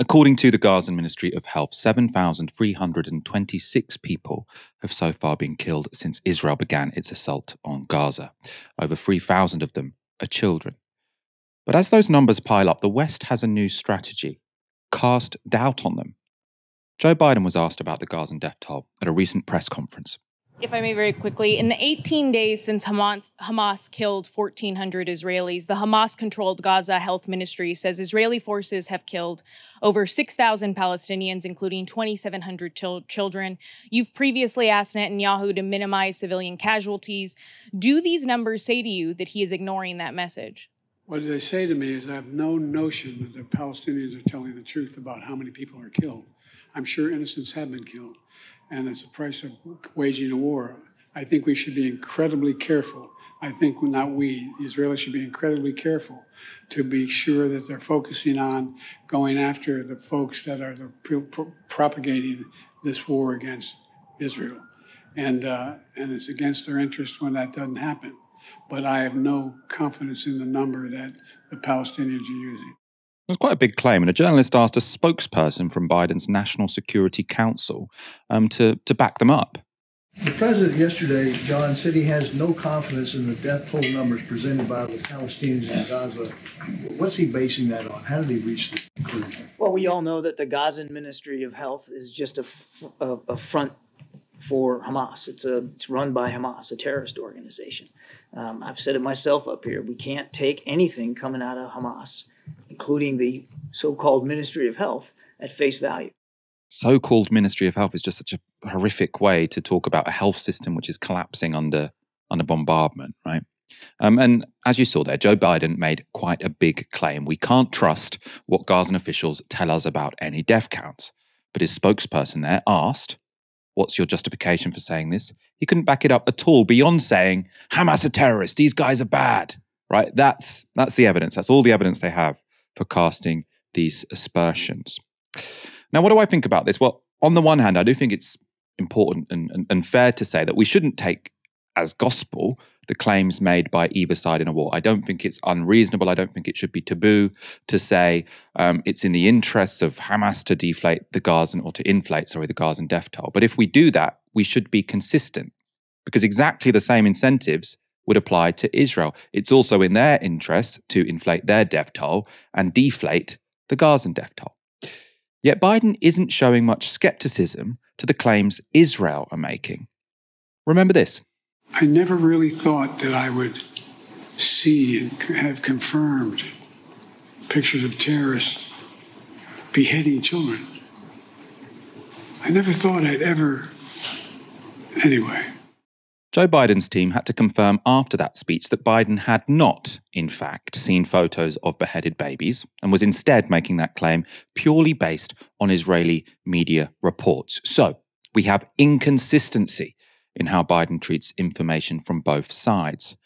According to the Gaza Ministry of Health, 7,326 people have so far been killed since Israel began its assault on Gaza. Over 3,000 of them are children. But as those numbers pile up, the West has a new strategy: cast doubt on them. Joe Biden was asked about the Gazan death toll at a recent press conference. If I may very quickly, in the 18 days since Hamas killed 1,400 Israelis, the Hamas-controlled Gaza Health Ministry says Israeli forces have killed over 6,000 Palestinians, including 2,700 children. You've previously asked Netanyahu to minimize civilian casualties. Do these numbers say to you that he is ignoring that message? What they say to me is I have no notion that the Palestinians are telling the truth about how many people are killed. I'm sure innocents have been killed, and it's the price of waging a war. I think we should be incredibly careful. I think, not we, the Israelis should be incredibly careful to be sure that they're focusing on going after the folks that are propagating this war against Israel. And it's against their interest when that doesn't happen. But I have no confidence in the number that the Palestinians are using. It was quite a big claim, and a journalist asked a spokesperson from Biden's National Security Council to back them up. The president yesterday, John, said he has no confidence in the death toll numbers presented by the Palestinians in Gaza. What's he basing that on? How did he reach this conclusion? Well, we all know that the Gaza Ministry of Health is just a front for Hamas. It's run by Hamas, a terrorist organization. I've said it myself up here. We can't take anything coming out of Hamas, including the so-called Ministry of Health, at face value. So-called Ministry of Health is just such a horrific way to talk about a health system which is collapsing under bombardment, right? And as you saw there, Joe Biden made quite a big claim. We can't trust what Gazan officials tell us about any death counts. But his spokesperson there asked, what's your justification for saying this? He couldn't back it up at all beyond saying, Hamas are terrorists, these guys are bad, right? That's the evidence. That's all the evidence they have for casting these aspersions. Now, what do I think about this? Well, on the one hand, I do think it's important and fair to say that we shouldn't take as gospel the claims made by either side in a war. I don't think it's unreasonable. I don't think it should be taboo to say it's in the interests of Hamas to deflate the Gazan, or to inflate, sorry, the Gazan death toll. But if we do that, we should be consistent, because exactly the same incentives would apply to Israel. It's also in their interest to inflate their death toll and deflate the Gazan death toll. Yet Biden isn't showing much skepticism to the claims Israel are making. Remember this. I never really thought that I would see and have confirmed pictures of terrorists beheading children. I never thought I'd ever... Anyway. Joe Biden's team had to confirm after that speech that Biden had not, in fact, seen photos of beheaded babies, and was instead making that claim purely based on Israeli media reports. So we have inconsistency in how Biden treats information from both sides.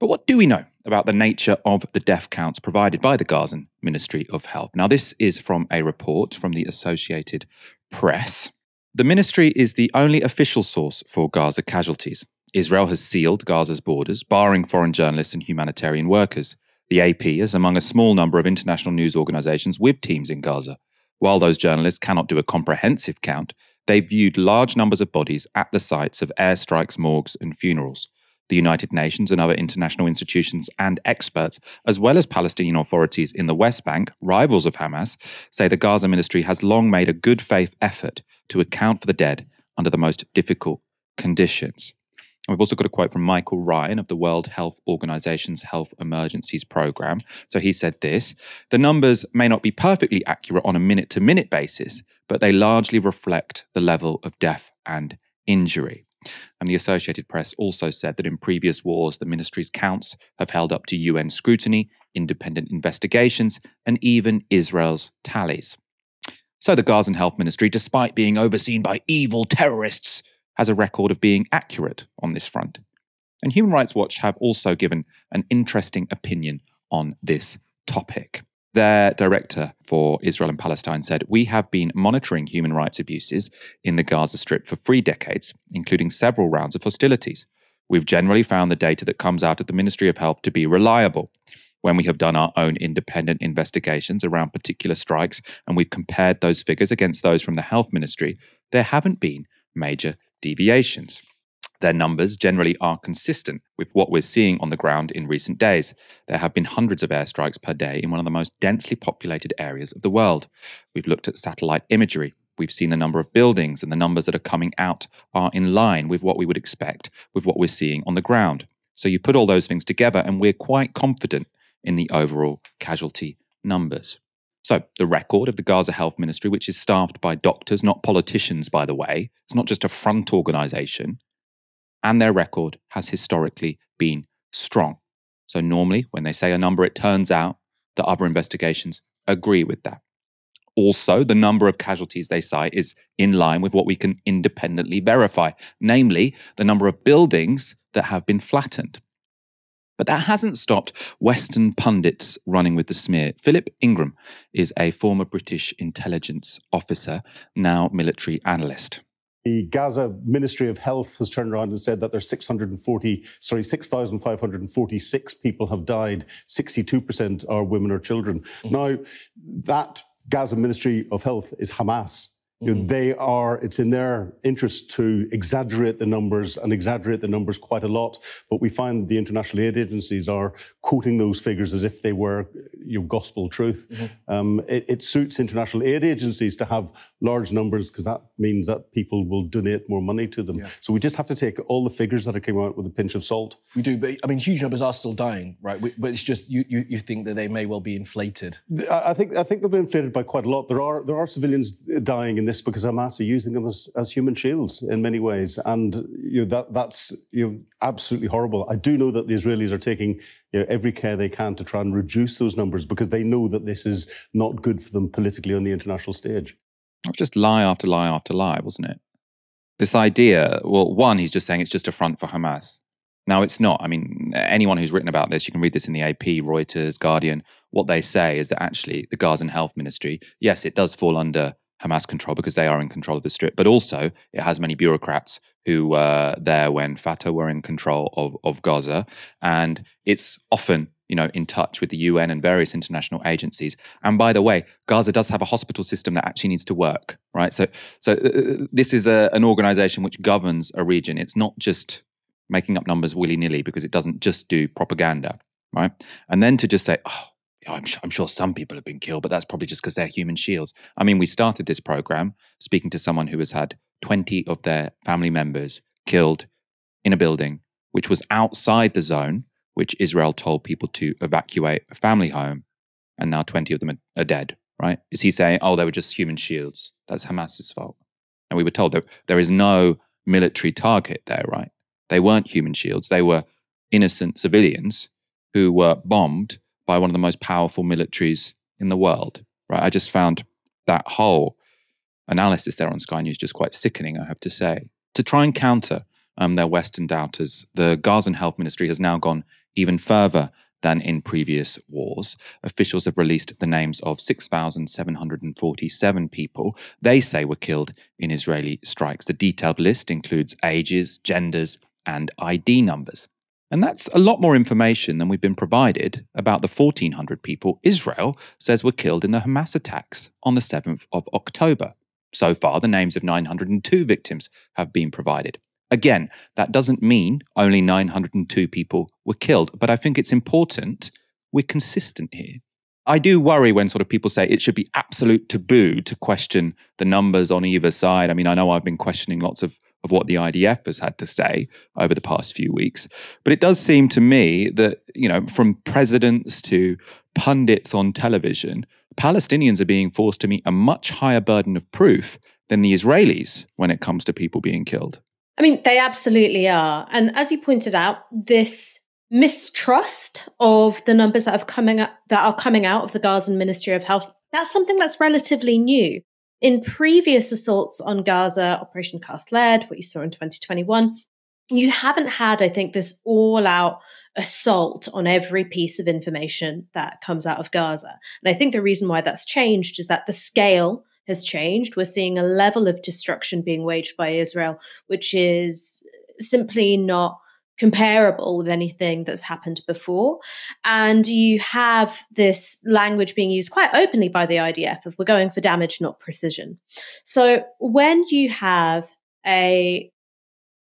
But what do we know about the nature of the death counts provided by the Gazan Ministry of Health? Now, this is from a report from the Associated Press. The ministry is the only official source for Gaza casualties. Israel has sealed Gaza's borders, barring foreign journalists and humanitarian workers. The AP is among a small number of international news organizations with teams in Gaza. While those journalists cannot do a comprehensive count, they viewed large numbers of bodies at the sites of airstrikes, morgues, and funerals. The United Nations and other international institutions and experts, as well as Palestinian authorities in the West Bank, rivals of Hamas, say the Gaza Ministry has long made a good faith effort to account for the dead under the most difficult conditions. And we've also got a quote from Michael Ryan of the World Health Organization's Health Emergencies Program. So he said this: the numbers may not be perfectly accurate on a minute-to-minute basis, but they largely reflect the level of death and injury. And the Associated Press also said that in previous wars, the ministry's counts have held up to UN scrutiny, independent investigations, and even Israel's tallies. So the Gazan Health Ministry, despite being overseen by evil terrorists, has a record of being accurate on this front. And Human Rights Watch have also given an interesting opinion on this topic. Their director for Israel and Palestine said, "We have been monitoring human rights abuses in the Gaza Strip for 3 decades, including several rounds of hostilities. We've generally found the data that comes out of the Ministry of Health to be reliable. when we have done our own independent investigations around particular strikes and we've compared those figures against those from the health ministry, there haven't been major deviations. Their numbers generally are consistent with what we're seeing on the ground in recent days. There have been hundreds of airstrikes per day in one of the most densely populated areas of the world. We've looked at satellite imagery. We've seen the number of buildings, and the numbers that are coming out are in line with what we would expect with what we're seeing on the ground. So you put all those things together and we're quite confident in the overall casualty numbers. So the record of the Gaza Health Ministry, which is staffed by doctors, not politicians, by the way, it's not just a front organisation, and their record has historically been strong. So normally when they say a number, it turns out that other investigations agree with that. Also, the number of casualties they cite is in line with what we can independently verify, namely the number of buildings that have been flattened. But that hasn't stopped Western pundits running with the smear. Philip Ingram is a former British intelligence officer, now military analyst. The Gaza Ministry of Health has turned around and said that there's 6,546 people have died. 62% are women or children. Now, that Gaza Ministry of Health is Hamas. You know, it's in their interest to exaggerate the numbers and exaggerate the numbers quite a lot. But we find the international aid agencies are quoting those figures as if they were gospel truth. It suits international aid agencies to have large numbers because that means that people will donate more money to them. Yeah. So we just have to take all the figures that are coming out with a pinch of salt. We do, but I mean, huge numbers are still dying, right? But it's just you think that they may well be inflated. I think they'll be inflated by quite a lot. There are civilians dying in this because Hamas are using them as human shields in many ways, and that's absolutely horrible. I do know that the Israelis are taking every care they can to try and reduce those numbers because they know that this is not good for them politically on the international stage. It was just lie after lie after lie, wasn't it? This idea, well, one, he's just saying it's just a front for Hamas. Now, it's not. I mean, anyone who's written about this, you can read this in the AP, Reuters, Guardian, what they say is that actually the Gazan Health Ministry, yes, it does fall under Hamas control because they are in control of the Strip, but also it has many bureaucrats who were there when Fatah were in control of Gaza, and it's often in touch with the UN and various international agencies. And by the way, Gaza does have a hospital system that actually needs to work, right? So this is an organisation which governs a region. It's not just making up numbers willy-nilly because it doesn't just do propaganda, right? And then to just say, oh, I'm sure some people have been killed, but that's probably just because they're human shields. I mean, we started this program speaking to someone who has had 20 of their family members killed in a building which was outside the zone, which Israel told people to evacuate a family home, and now 20 of them are dead, right? Is he saying, oh, they were just human shields? That's Hamas's fault. And we were told that there is no military target there, right? They weren't human shields. They were innocent civilians who were bombed by one of the most powerful militaries in the world, right? I just found that whole analysis there on Sky News just quite sickening, I have to say. To try and counter their Western doubters, the Gazan Health Ministry has now gone even further than in previous wars. Officials have released the names of 6,747 people they say were killed in Israeli strikes. The detailed list includes ages, genders, and ID numbers. And that's a lot more information than we've been provided about the 1,400 people Israel says were killed in the Hamas attacks on the 7th of October. So far, the names of 902 victims have been provided. Again, that doesn't mean only 902 people were killed, but I think it's important we're consistent here. I do worry when sort of people say it should be absolute taboo to question the numbers on either side. I mean, I know I've been questioning lots of what the IDF has had to say over the past few weeks. But it does seem to me that, from presidents to pundits on television, Palestinians are being forced to meet a much higher burden of proof than the Israelis when it comes to people being killed. I mean, they absolutely are. And as you pointed out, this mistrust of the numbers that are coming out of the Gaza Ministry of Health, that's something that's relatively new. In previous assaults on Gaza, Operation Cast Lead, what you saw in 2021, you haven't had, I think, this all-out assault on every piece of information that comes out of Gaza. And I think the reason why that's changed is that the scale has changed. We're seeing a level of destruction being waged by Israel, which is simply not comparable with anything that's happened before. And you have this language being used quite openly by the IDF of, we're going for damage, not precision. So when you have a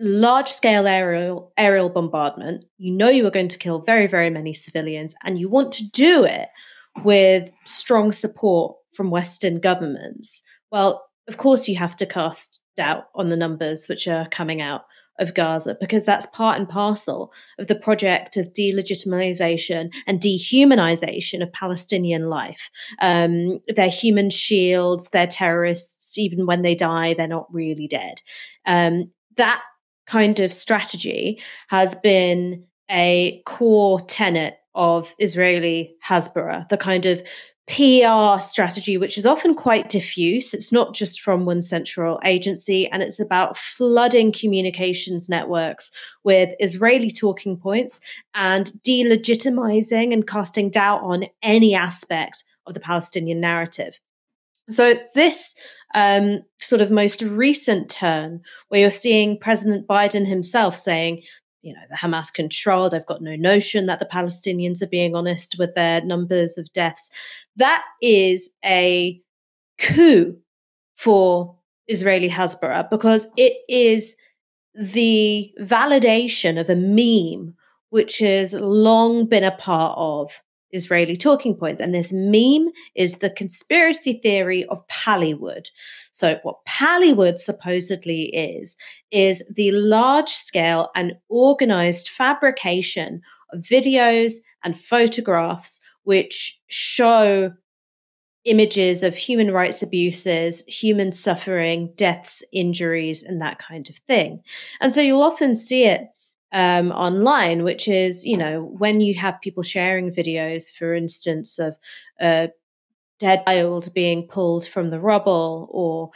large-scale aerial bombardment, you know you are going to kill very, very many civilians, and you want to do it with strong support from Western governments. Well, of course you have to cast doubt on the numbers which are coming out of Gaza, because that's part and parcel of the project of delegitimization and dehumanization of Palestinian life. They're human shields, they're terrorists, even when they die, they're not really dead. That kind of strategy has been a core tenet of Israeli Hasbara, the kind of PR strategy, which is often quite diffuse. It's not just from one central agency, and it's about flooding communications networks with Israeli talking points and delegitimizing and casting doubt on any aspect of the Palestinian narrative. So this sort of most recent turn, where you're seeing President Biden himself saying, you know, the Hamas controlled, I've got no notion that the Palestinians are being honest with their numbers of deaths. That is a coup for Israeli Hasbara, because it is the validation of a meme which has long been a part of Israeli talking points. And this meme is the conspiracy theory of Pallywood. So what Pallywood supposedly is the large-scale and organized fabrication of videos and photographs which show images of human rights abuses, human suffering, deaths, injuries, and that kind of thing. And so you'll often see it online, which is, you know, when you have people sharing videos, for instance, of a dead child being pulled from the rubble, or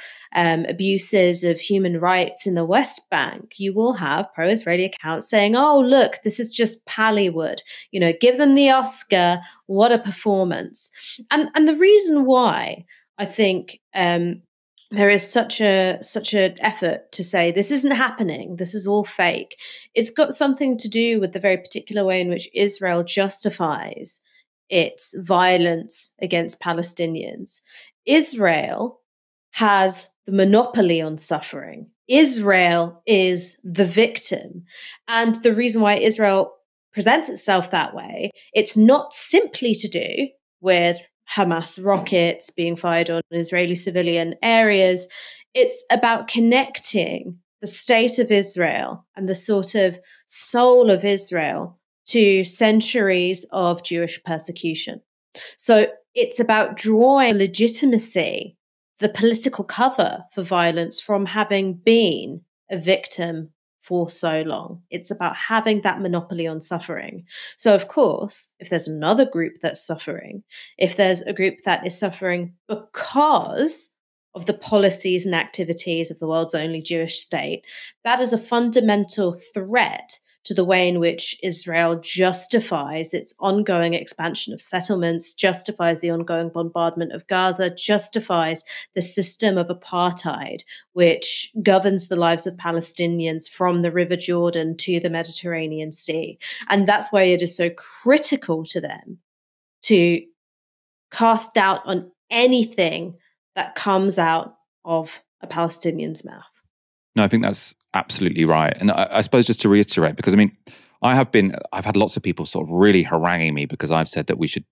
abuses of human rights in the West Bank, you will have pro-Israeli accounts saying, oh, look, this is just Pallywood, you know, give them the Oscar, what a performance. And the reason why I think there is such an effort to say this isn't happening, this is all fake, it's got something to do with the very particular way in which Israel justifies its violence against Palestinians. Israel has the monopoly on suffering. Israel is the victim. And the reason why Israel presents itself that way, it's not simply to do with Hamas rockets being fired on Israeli civilian areas. It's about connecting the state of Israel and the sort of soul of Israel to centuries of Jewish persecution. So it's about drawing legitimacy, the political cover for violence, from having been a victim for so long. It's about having that monopoly on suffering. So of course, if there's another group that's suffering, if there's a group that is suffering because of the policies and activities of the world's only Jewish state, that is a fundamental threat to the way in which Israel justifies its ongoing expansion of settlements, justifies the ongoing bombardment of Gaza, justifies the system of apartheid, which governs the lives of Palestinians from the River Jordan to the Mediterranean Sea. And that's why it is so critical to them to cast doubt on anything that comes out of a Palestinian's mouth. No, I think that's absolutely right. And I suppose just to reiterate, because I mean, I've had lots of people sort of really haranguing me because I've said that we should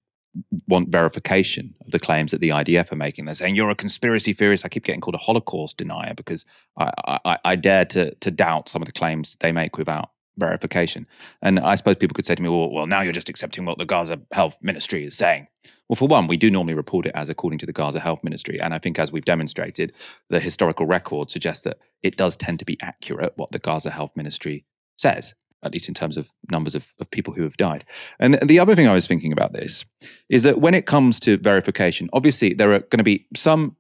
want verification of the claims that the IDF are making. They're saying, you're a conspiracy theorist. I keep getting called a Holocaust denier because I dare to doubt some of the claims they make without verification. And I suppose people could say to me, well, now you're just accepting what the Gaza Health Ministry is saying. Well, for one, we do normally report it as according to the Gaza Health Ministry. And I think, as we've demonstrated, the historical record suggests that it does tend to be accurate what the Gaza Health Ministry says, at least in terms of numbers of people who have died. And the other thing I was thinking about this is that when it comes to verification, obviously there are going to be some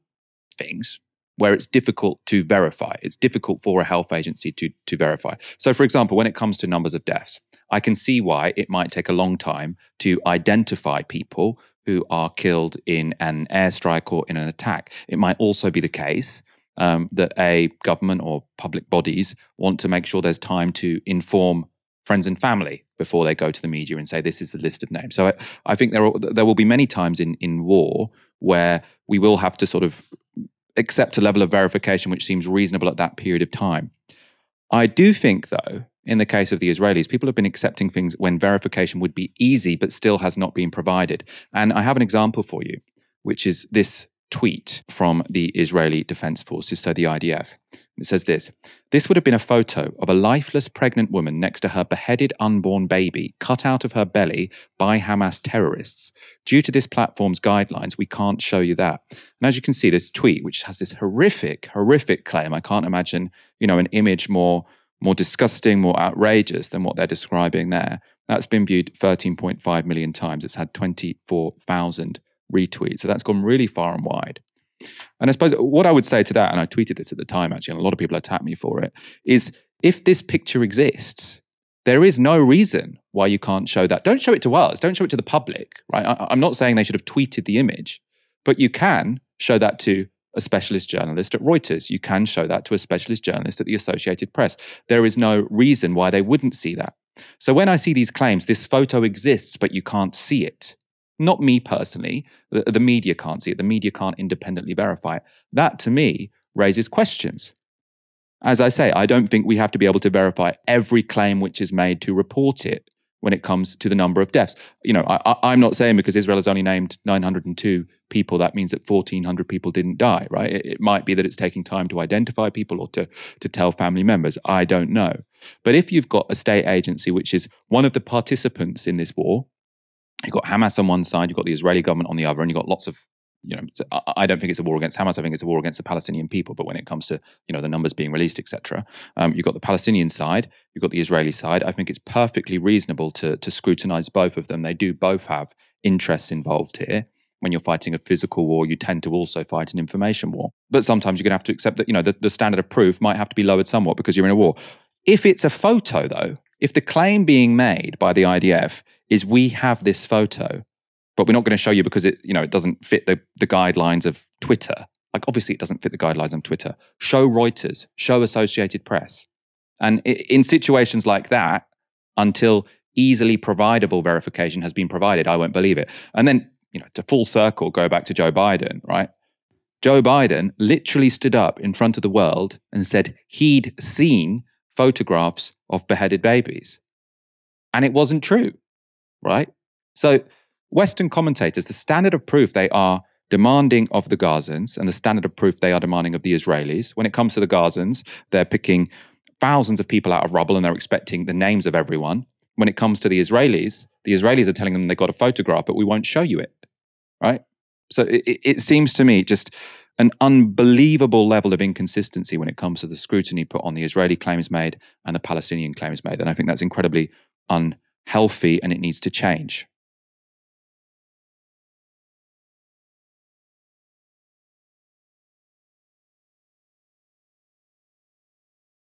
things where it's difficult to verify. It's difficult for a health agency to verify. So, for example, when it comes to numbers of deaths, I can see why it might take a long time to identify people who are killed in an airstrike or in an attack. It might also be the case that a government or public bodies want to make sure there's time to inform friends and family before they go to the media and say, this is the list of names. So I think there will be many times in war where we will have to sort of accept a level of verification which seems reasonable at that period of time. I do think, though, in the case of the Israelis, people have been accepting things when verification would be easy but still has not been provided. And I have an example for you, which is this tweet from the Israeli Defense Forces, so the IDF. It says this: "This would have been a photo of a lifeless pregnant woman next to her beheaded unborn baby cut out of her belly by Hamas terrorists. Due to this platform's guidelines, we can't show you that." And as you can see, this tweet, which has this horrific, horrific claim, I can't imagine, you know, an image more disgusting, more outrageous than what they're describing there. That's been viewed 13.5 million times. It's had 24,000 retweet. So that's gone really far and wide. And I suppose what I would say to that, and I tweeted this at the time actually, and a lot of people attacked me for it, is if this picture exists, there is no reason why you can't show that. Don't show it to us. Don't show it to the public, right? I'm not saying they should have tweeted the image, but you can show that to a specialist journalist at Reuters. You can show that to a specialist journalist at the Associated Press. There is no reason why they wouldn't see that. So when I see these claims, this photo exists, but you can't see it, not me personally, the media can't see it, the media can't independently verify it, that to me raises questions. As I say, I don't think we have to be able to verify every claim which is made to report it when it comes to the number of deaths. You know, I'm not saying because Israel has only named 902 people, that means that 1,400 people didn't die, right? It might be that it's taking time to identify people or to tell family members. I don't know. But if you've got a state agency which is one of the participants in this war, you've got Hamas on one side, you've got the Israeli government on the other, and you've got lots of, you know, I don't think it's a war against Hamas, I think it's a war against the Palestinian people, but when it comes to, you know, the numbers being released, etc., you've got the Palestinian side, you've got the Israeli side. I think it's perfectly reasonable to scrutinize both of them. They do both have interests involved here. When you're fighting a physical war, you tend to also fight an information war. But sometimes you're going to have to accept that, you know, the standard of proof might have to be lowered somewhat because you're in a war. If it's a photo, though, if the claim being made by the IDF is we have this photo, but we're not going to show you because it, you know, it doesn't fit the guidelines of Twitter. Like, obviously it doesn't fit the guidelines on Twitter. Show Reuters, show Associated Press. And in situations like that, until easily providable verification has been provided, I won't believe it. And then, you know, to full circle, go back to Joe Biden, right? Joe Biden literally stood up in front of the world and said he'd seen photographs of beheaded babies. And it wasn't true, right? So Western commentators, the standard of proof they are demanding of the Gazans and the standard of proof they are demanding of the Israelis. When it comes to the Gazans, they're picking thousands of people out of rubble and they're expecting the names of everyone. When it comes to the Israelis are telling them they got a photograph, but we won't show you it, right? So it seems to me just an unbelievable level of inconsistency when it comes to the scrutiny put on the Israeli claims made and the Palestinian claims made. And I think that's incredibly unhealthy and it needs to change.